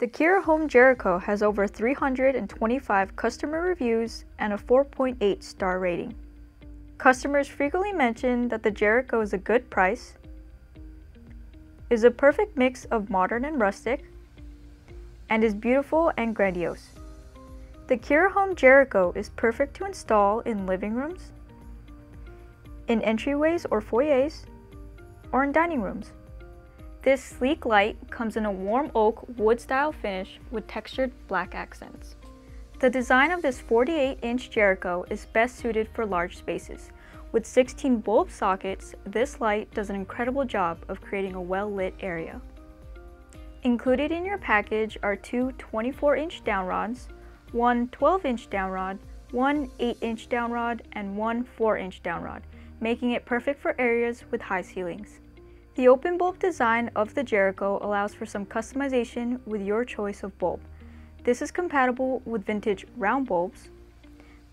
The Kira Home Jericho has over 325 customer reviews and a 4.8 star rating. Customers frequently mention that the Jericho is a good price, is a perfect mix of modern and rustic, and is beautiful and grandiose. The Kira Home Jericho is perfect to install in living rooms, in entryways or foyers, or in dining rooms. This sleek light comes in a warm oak wood-style finish with textured black accents. The design of this 48-inch Jericho is best suited for large spaces. With 16 bulb sockets, this light does an incredible job of creating a well-lit area. Included in your package are two 24-inch downrods, one 12-inch downrod, one 8-inch downrod, and one 4-inch downrod, making it perfect for areas with high ceilings. The open bulb design of the Jericho allows for some customization with your choice of bulb. This is compatible with vintage round bulbs,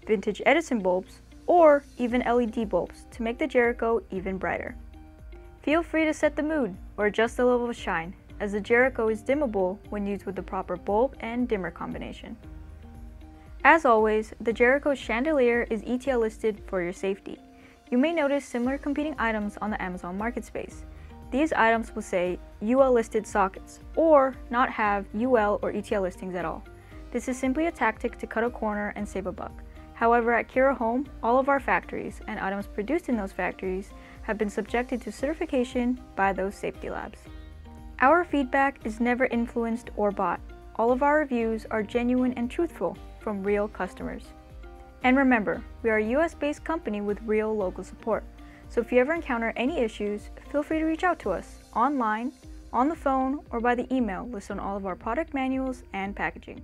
vintage Edison bulbs, or even LED bulbs to make the Jericho even brighter. Feel free to set the mood or adjust the level of shine, as the Jericho is dimmable when used with the proper bulb and dimmer combination. As always, the Jericho chandelier is ETL listed for your safety. You may notice similar competing items on the Amazon marketplace. These items will say UL listed sockets or not have UL or ETL listings at all. This is simply a tactic to cut a corner and save a buck. However, at Kira Home, all of our factories and items produced in those factories have been subjected to certification by those safety labs. Our feedback is never influenced or bought. All of our reviews are genuine and truthful from real customers. And remember, we are a US-based company with real local support. So if you ever encounter any issues, feel free to reach out to us online, on the phone, or by the email listed on all of our product manuals and packaging.